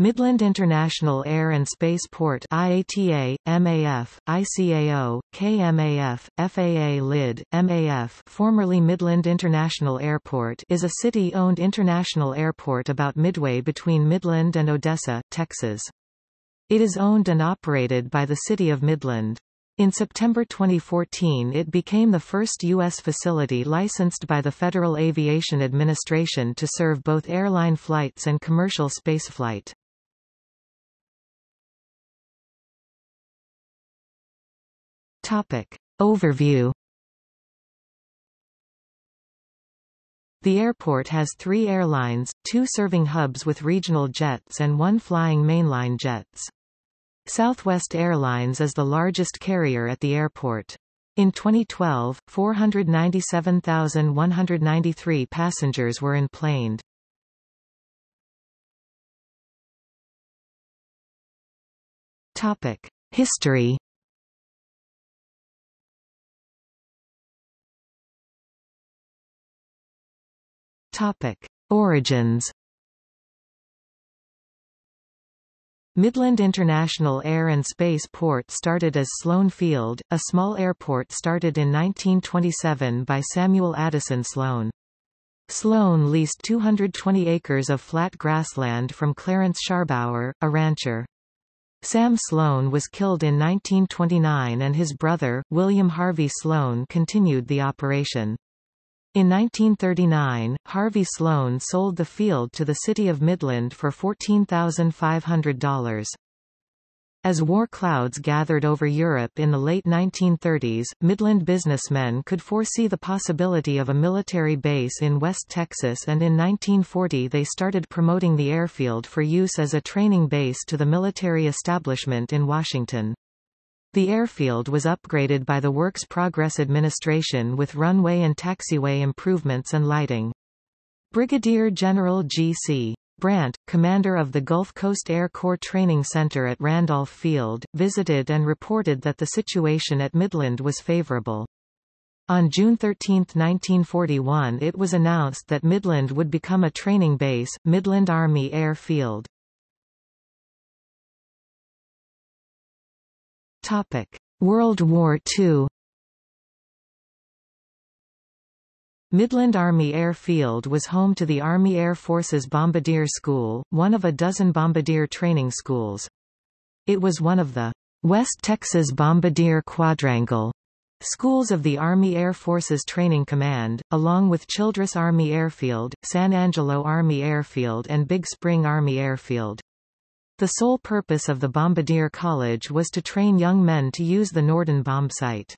Midland International Air and Space Port IATA, MAF, ICAO, KMAF, FAA LID, MAF formerly Midland International Airport is a city-owned international airport about midway between Midland and Odessa, Texas. It is owned and operated by the City of Midland. In September 2014 it became the first U.S. facility licensed by the Federal Aviation Administration to serve both airline flights and commercial spaceflight. Overview. The airport has 3 airlines, 2 serving hubs with regional jets and 1 flying mainline jets. Southwest Airlines is the largest carrier at the airport. In 2012, 497,193 passengers were enplaned. History. Origins. Midland International Air and Space Port started as Sloan Field, a small airport started in 1927 by Samuel Addison Sloan. Sloan leased 220 acres of flat grassland from Clarence Scharbauer, a rancher. Sam Sloan was killed in 1929 and his brother, William Harvey Sloan, continued the operation. In 1939, Harvey Sloan sold the field to the city of Midland for $14,500. As war clouds gathered over Europe in the late 1930s, Midland businessmen could foresee the possibility of a military base in West Texas, and in 1940 they started promoting the airfield for use as a training base to the military establishment in Washington. The airfield was upgraded by the Works Progress Administration with runway and taxiway improvements and lighting. Brigadier General G.C. Brandt, commander of the Gulf Coast Air Corps Training Center at Randolph Field, visited and reported that the situation at Midland was favorable. On June 13, 1941, it was announced that Midland would become a training base, Midland Army Airfield. World War II. Midland Army Airfield was home to the Army Air Force's Bombardier School, one of a dozen bombardier training schools. It was one of the West Texas Bombardier Quadrangle schools of the Army Air Force's Training Command, along with Childress Army Airfield, San Angelo Army Airfield and Big Spring Army Airfield. The sole purpose of the Bombardier College was to train young men to use the Norden bomb sight.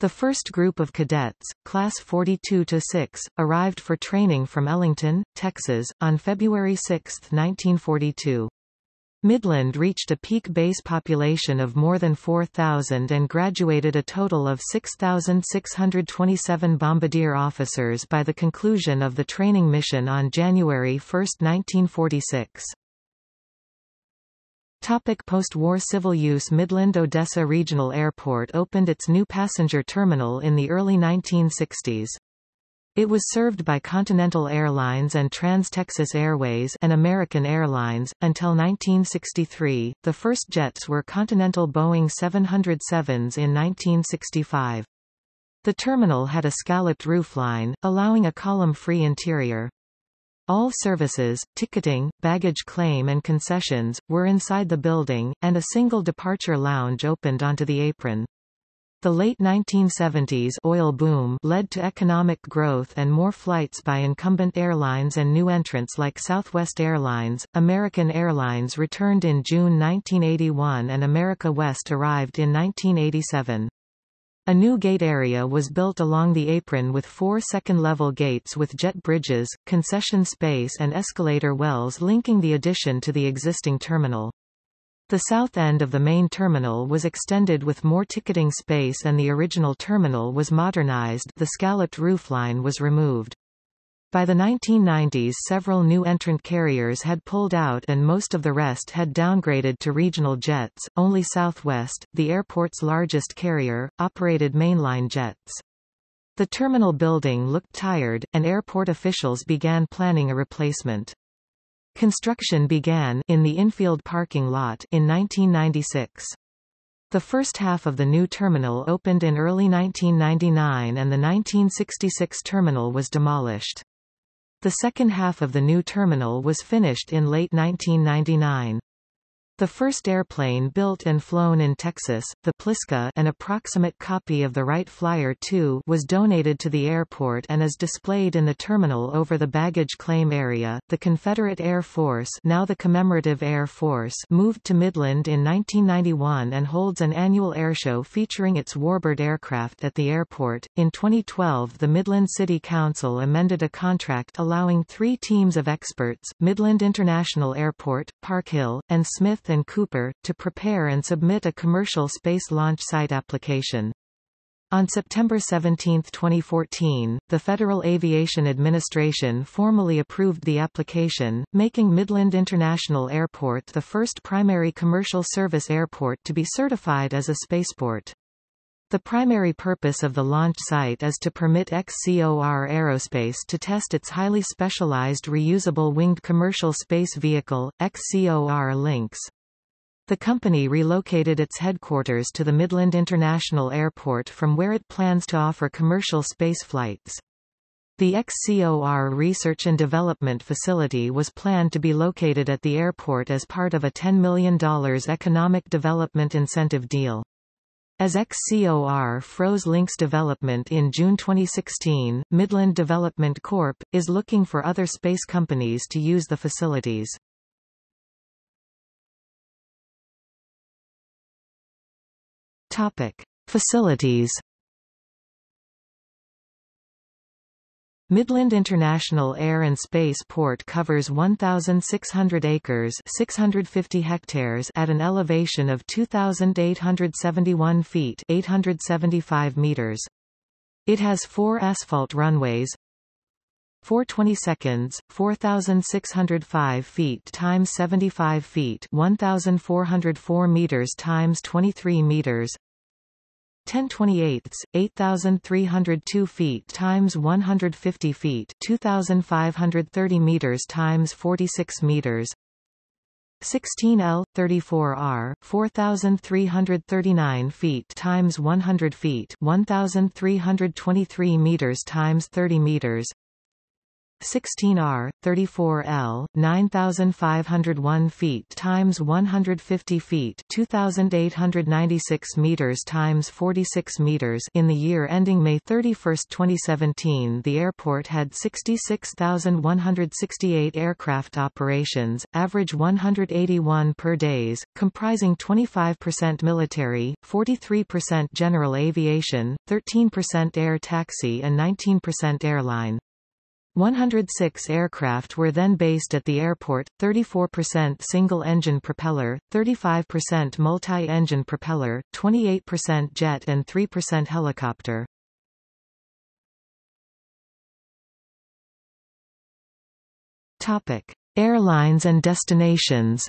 The first group of cadets, class 42-6, arrived for training from Ellington, Texas, on February 6, 1942. Midland reached a peak base population of more than 4,000 and graduated a total of 6,627 bombardier officers by the conclusion of the training mission on January 1, 1946. Post-war civil use. Midland-Odessa Regional Airport opened its new passenger terminal in the early 1960s. It was served by Continental Airlines and Trans-Texas Airways and American Airlines. Until 1963, the first jets were Continental Boeing 707s in 1965. The terminal had a scalloped roofline, allowing a column-free interior. All services, ticketing, baggage claim and concessions, were inside the building, and a single departure lounge opened onto the apron. The late 1970s oil boom led to economic growth and more flights by incumbent airlines and new entrants like Southwest Airlines. American Airlines returned in June 1981 and America West arrived in 1987. A new gate area was built along the apron with 4 second-level gates with jet bridges, concession space and escalator wells linking the addition to the existing terminal. The south end of the main terminal was extended with more ticketing space and the original terminal was modernized. The scalloped roofline was removed. By the 1990s several new entrant carriers had pulled out and most of the rest had downgraded to regional jets. Only Southwest, the airport's largest carrier, operated mainline jets. The terminal building looked tired, and airport officials began planning a replacement. Construction began in the infield parking lot in 1996. The first half of the new terminal opened in early 1999 and the 1966 terminal was demolished. The second half of the new terminal was finished in late 1999. The first airplane built and flown in Texas, the Pliska, an approximate copy of the Wright Flyer 2, was donated to the airport and is displayed in the terminal over the baggage claim area. The Confederate Air Force, now the Commemorative Air Force, moved to Midland in 1991 and holds an annual airshow featuring its Warbird aircraft at the airport. In 2012, the Midland City Council amended a contract allowing three teams of experts, Midland International Airport, Park Hill, and Smith and Cooper, to prepare and submit a commercial space launch site application. On September 17, 2014, the Federal Aviation Administration formally approved the application, making Midland International Airport the first primary commercial service airport to be certified as a spaceport. The primary purpose of the launch site is to permit XCOR Aerospace to test its highly specialized reusable winged commercial space vehicle, XCOR Lynx. The company relocated its headquarters to the Midland International Airport from where it plans to offer commercial space flights. The XCOR Research and Development Facility was planned to be located at the airport as part of a $10 million economic development incentive deal. As XCOR froze Lynx development in June 2016, Midland Development Corp. is looking for other space companies to use the facilities. Topic: Facilities. Midland International Air and Space Port covers 1,600 acres (650 hectares) at an elevation of 2,871 feet (875 meters). It has 4 asphalt runways, 422s, 4,605 feet times 75 feet (1,404 meters times 23 meters). 10/28, 8,302 feet times 150 feet, 2,530 meters times 46 meters. 16L, 34R, 4,339 feet times 100 feet, 1,323 meters times 30 meters. 16R, 34L, 9,501 feet times 150 feet, 2,896 meters times 46 meters. In the year ending May 31, 2017, the airport had 66,168 aircraft operations, average 181 per day, comprising 25% military, 43% general aviation, 13% air taxi, and 19% airline. 106 aircraft were then based at the airport, 34% single-engine propeller, 35% multi-engine propeller, 28% jet and 3% helicopter. Topic: Airlines and destinations.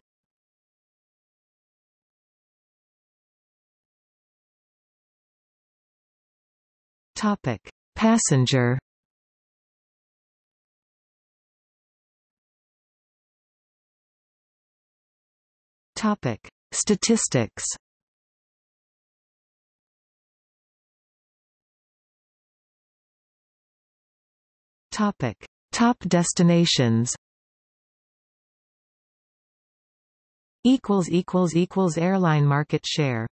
Topic: Passenger. Topic: Statistics. Topic: Top destinations. Airline market share.